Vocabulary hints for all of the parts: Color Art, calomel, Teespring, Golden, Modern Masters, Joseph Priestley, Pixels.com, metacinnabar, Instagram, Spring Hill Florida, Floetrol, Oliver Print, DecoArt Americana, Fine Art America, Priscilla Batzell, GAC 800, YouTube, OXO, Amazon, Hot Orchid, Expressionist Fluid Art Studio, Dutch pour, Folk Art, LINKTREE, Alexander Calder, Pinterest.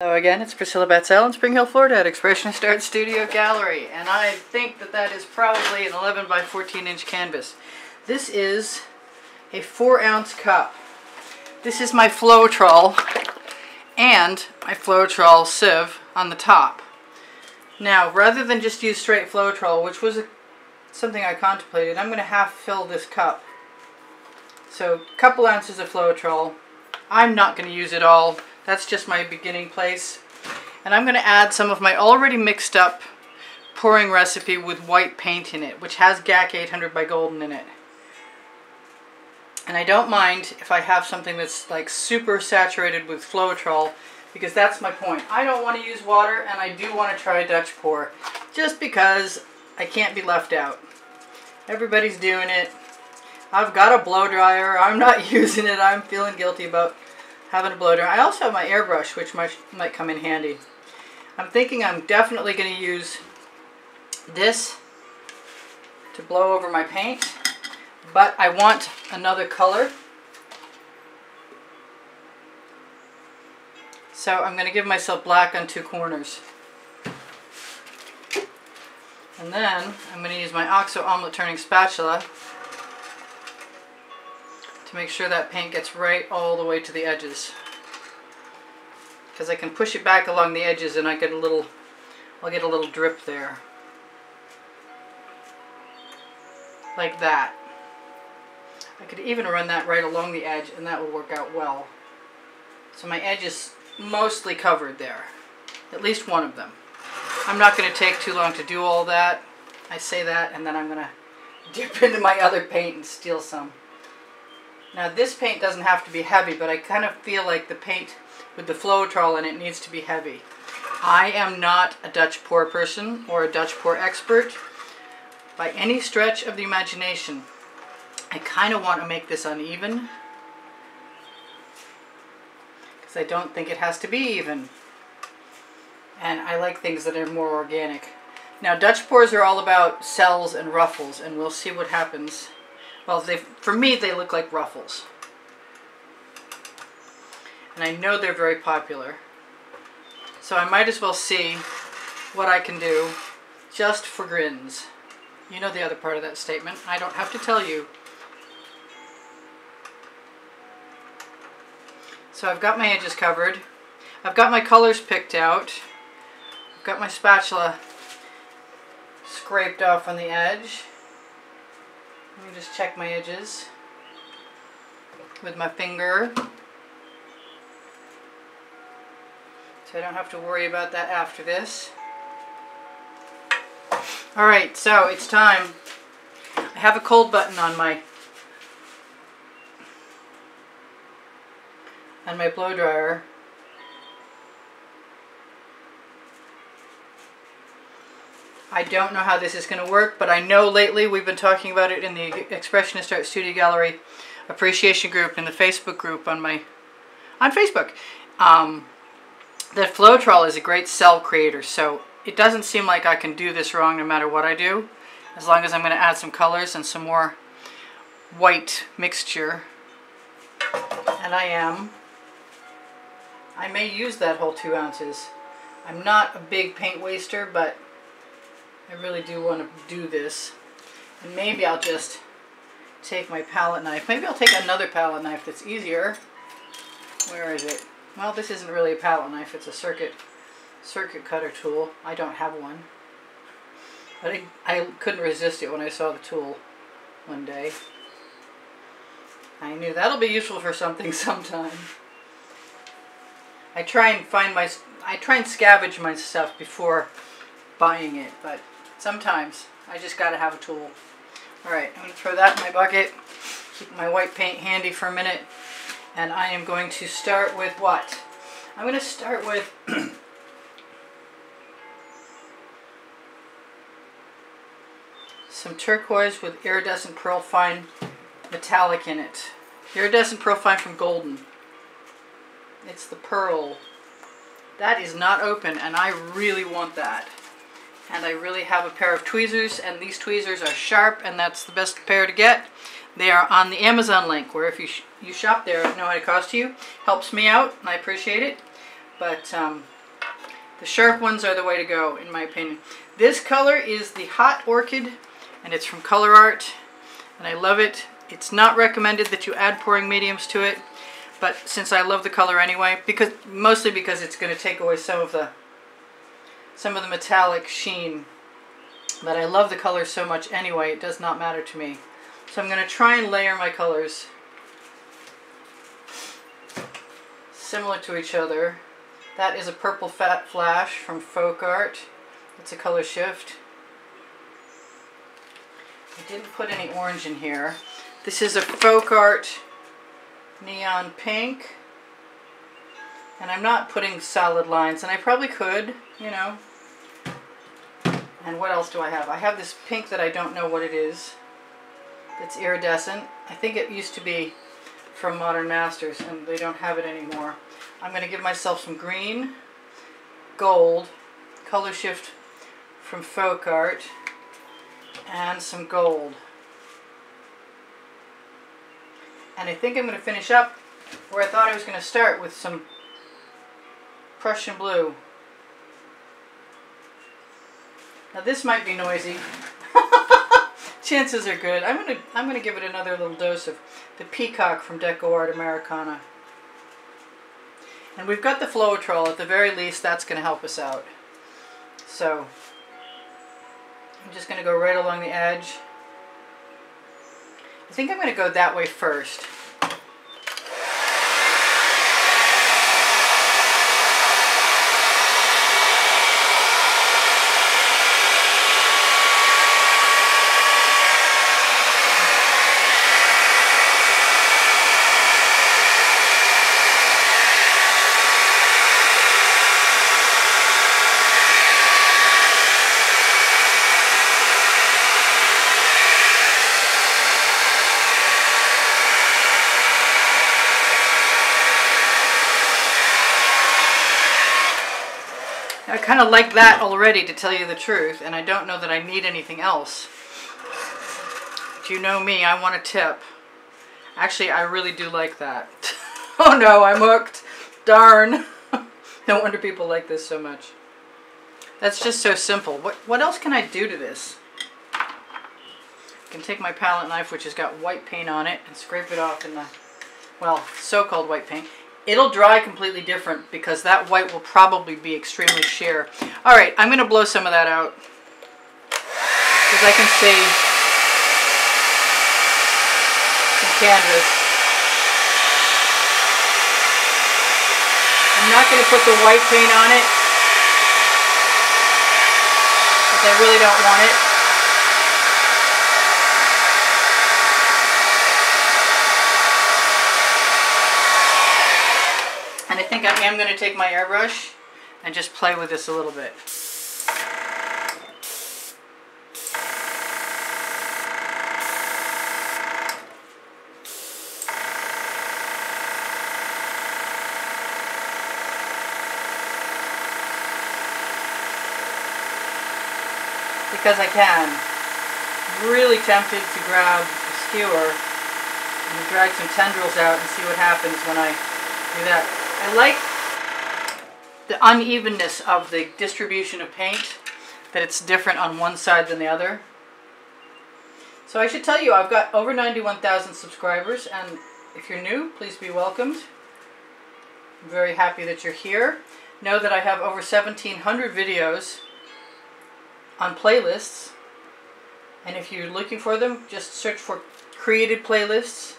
Hello again, it's Priscilla Batzell in Spring Hill, Florida at Expressionist Art Studio Gallery, and I think that is probably an 11 by 14 inch canvas. This is a 4-ounce cup. This is my Floetrol and my Floetrol sieve on the top. Now, rather than just use straight Floetrol, which was something I contemplated, I'm going to half fill this cup. So, a couple ounces of Floetrol. I'm not going to use it all. That's just my beginning place. And I'm going to add some of my already mixed up pouring recipe with white paint in it, which has GAC 800 by Golden in it. And I don't mind if I have something that's like super saturated with Floetrol, because that's my point. I don't want to use water, and I do want to try Dutch pour, just because I can't be left out. Everybody's doing it. I've got a blow dryer. I'm not using it. I'm feeling guilty about having a blow dryer. I also have my airbrush, which might come in handy. I'm thinking I'm definitely going to use this to blow over my paint, but I want another color. So I'm going to give myself black on two corners. And then I'm going to use my OXO omelet turning spatula to make sure that paint gets right all the way to the edges, because I can push it back along the edges and I'll get a little drip there, like that. I could even run that right along the edge and that will work out well. So my edge is mostly covered there, at least one of them. I'm not going to take too long to do all that. I say that and then I'm going to dip into my other paint and steal some. Now this paint doesn't have to be heavy, but I kind of feel like the paint with the Floetrol in it needs to be heavy. I am not a Dutch pour person or a Dutch pour expert by any stretch of the imagination. I kind of want to make this uneven, because I don't think it has to be even. And I like things that are more organic. Now Dutch pours are all about cells and ruffles, and we'll see what happens. Well, for me, they look like ruffles. And I know they're very popular. So I might as well see what I can do just for grins. You know the other part of that statement. I don't have to tell you. So I've got my edges covered. I've got my colors picked out. I've got my spatula scraped off on the edge. Let me just check my edges with my finger, so I don't have to worry about that after this. Alright, so it's time. I have a cold button on my blow dryer. I don't know how this is going to work, but I know lately we've been talking about it in the Expressionist Art Studio Gallery Appreciation Group, in the Facebook group on Facebook, that Floetrol is a great cell creator. So it doesn't seem like I can do this wrong no matter what I do, as long as I'm going to add some colors and some more white mixture. And I am. I may use that whole 2 ounces. I'm not a big paint waster, but I really do want to do this. And maybe I'll just take my palette knife. Maybe I'll take another palette knife that's easier. Where is it? Well, this isn't really a palette knife. It's a circuit cutter tool. I don't have one. But I couldn't resist it when I saw the tool one day. I knew that'll be useful for something sometime. I try and scavenge my stuff before buying it, but sometimes I just gotta have a tool. Alright, I'm gonna throw that in my bucket, keep my white paint handy for a minute, and I am going to start with what? I'm gonna start with some turquoise with iridescent pearl fine metallic in it. Iridescent pearl fine from Golden. It's the pearl. That is not open, and I really want that. And I really have a pair of tweezers, and these tweezers are sharp, and that's the best pair to get. They are on the Amazon link, where if you shop there, I don't know what it costs you. Helps me out, and I appreciate it. but the sharp ones are the way to go, in my opinion. This color is the Hot Orchid, and it's from Color Art, and I love it. It's not recommended that you add pouring mediums to it, but since I love the color anyway, because mostly because it's going to take away some of the metallic sheen. But I love the color so much anyway, it does not matter to me. So I'm going to try and layer my colors similar to each other. That is a purple fat flash from Folk Art. It's a color shift. I didn't put any orange in here. This is a Folk Art neon pink, and I'm not putting solid lines, and I probably could, you know. And what else do I have? I have this pink that I don't know what it is. It's iridescent. I think it used to be from Modern Masters, and they don't have it anymore. I'm going to give myself some green, gold, color shift from Folk Art, and some gold. And I think I'm going to finish up where I thought I was going to start, with some Prussian blue. Now this might be noisy. Chances are good. I'm gonna give it another little dose of the Peacock from DecoArt Americana. And we've got the Floetrol at the very least. That's gonna help us out. So I'm just gonna go right along the edge. I think I'm gonna go that way first. I kind of like that already, to tell you the truth, and I don't know that I need anything else. But you know me, I want a tip. Actually, I really do like that. Oh no, I'm hooked. Darn. No wonder people like this so much. That's just so simple. What else can I do to this? I can take my palette knife, which has got white paint on it, and scrape it off in the, well, so-called white paint. It'll dry completely different, because that white will probably be extremely sheer. All right, I'm going to blow some of that out, because I can see some canvas. I'm not going to put the white paint on it, because I really don't want it. I am going to take my airbrush and just play with this a little bit. Because I can. I'm really tempted to grab a skewer and drag some tendrils out and see what happens when I do that. I like the unevenness of the distribution of paint, that it's different on one side than the other. So I should tell you, I've got over 91,000 subscribers, and if you're new, please be welcomed. I'm very happy that you're here. Know that I have over 1,700 videos on playlists, and if you're looking for them, just search for created playlists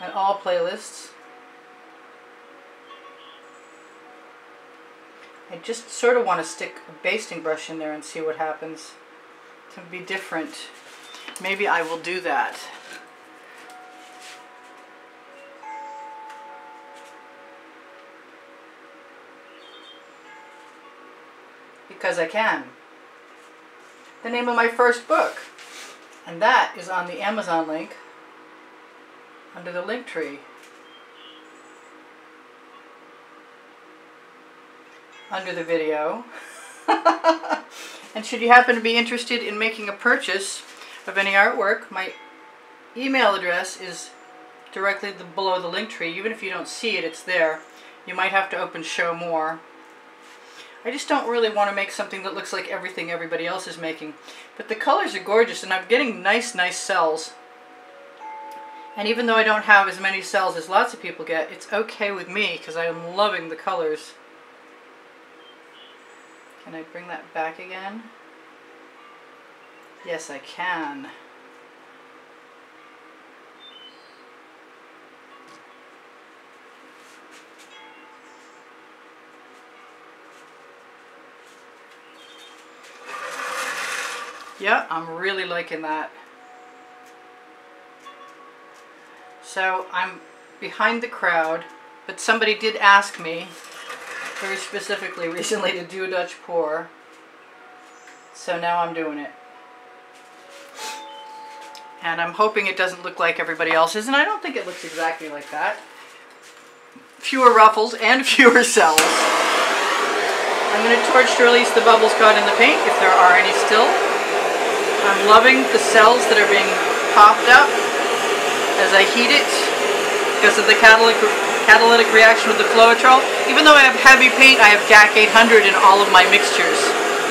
and all playlists. I just sort of want to stick a basting brush in there and see what happens, to be different. Maybe I will do that. Because I can. The name of my first book. And that is on the Amazon link under the link tree. Under the video. And should you happen to be interested in making a purchase of any artwork, my email address is directly below the link tree. Even if you don't see it, it's there. You might have to open show more. I just don't really want to make something that looks like everything everybody else is making. But the colors are gorgeous, and I'm getting nice cells. And even though I don't have as many cells as lots of people get, it's okay with me because I am loving the colors. Can I bring that back again? Yes, I can. Yeah, I'm really liking that. So I'm behind the crowd, but somebody did ask me very specifically recently to do a Dutch pour. So now I'm doing it. And I'm hoping it doesn't look like everybody else's, and I don't think it looks exactly like that. Fewer ruffles and fewer cells. I'm going to torch to release the bubbles caught in the paint, if there are any still. I'm loving the cells that are being popped up as I heat it because of the catalytic reaction with the Floetrol. Even though I have heavy paint, I have GAC 800 in all of my mixtures,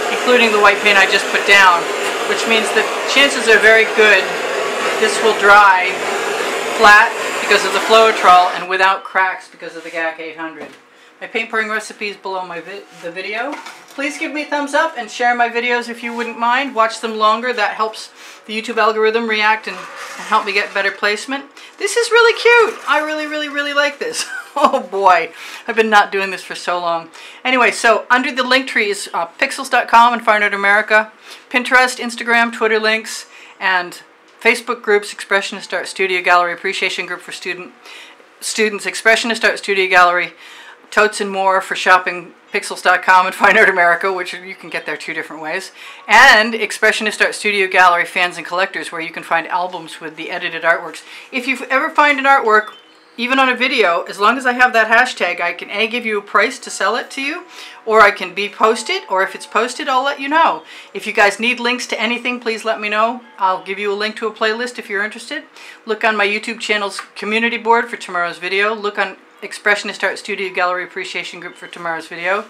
including the white paint I just put down, which means that chances are very good this will dry flat because of the Floetrol and without cracks because of the GAC 800. My paint pouring recipe is below the video. Please give me a thumbs up and share my videos if you wouldn't mind. Watch them longer. That helps the YouTube algorithm react and help me get better placement. This is really cute. I really like this. Oh boy, I've been not doing this for so long. Anyway, so under the link tree is Pixels.com and Fine Art America, Pinterest, Instagram, Twitter links, and Facebook groups, Expressionist Art Studio Gallery, Appreciation Group for students, Expressionist Art Studio Gallery, totes and more for shopping, Pixels.com and Fine Art America, which you can get there two different ways, and Expressionist Art Studio Gallery fans and collectors, where you can find albums with the edited artworks. If you ever find an artwork, even on a video, as long as I have that hashtag, I can A, give you a price to sell it to you, or I can B, post it, or if it's posted, I'll let you know. If you guys need links to anything, please let me know. I'll give you a link to a playlist if you're interested. Look on my YouTube channel's community board for tomorrow's video. Look on Expressionist Art Studio Gallery Appreciation Group for tomorrow's video.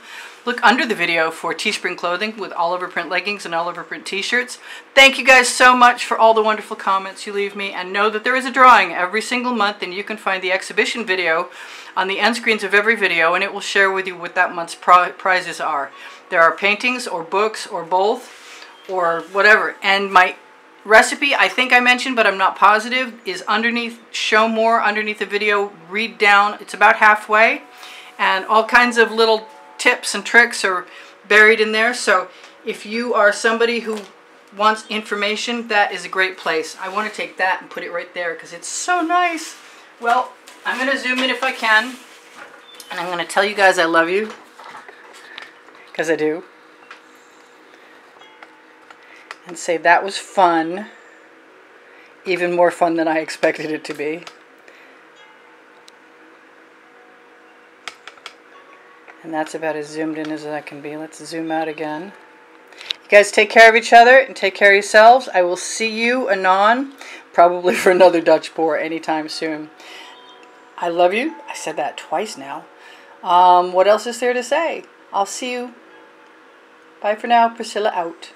Look under the video for Teespring clothing with Oliver Print leggings and Oliver Print t-shirts. Thank you guys so much for all the wonderful comments you leave me, and know that there is a drawing every single month, and you can find the exhibition video on the end screens of every video, and it will share with you what that month's prizes are. There are paintings or books or both or whatever, and my recipe, I think I mentioned, but I'm not positive, is underneath show more, underneath the video, read down. It's about halfway, and all kinds of little tips and tricks are buried in there. So if you are somebody who wants information, that is a great place. I want to take that and put it right there because it's so nice. Well, I'm going to zoom in if I can, and I'm going to tell you guys I love you because I do. And say that was fun, even more fun than I expected it to be. And that's about as zoomed in as I can be. Let's zoom out again. You guys take care of each other and take care of yourselves. I will see you anon, probably for another Dutch pour anytime soon. I love you. I said that twice now. What else is there to say? I'll see you. Bye for now. Priscilla out.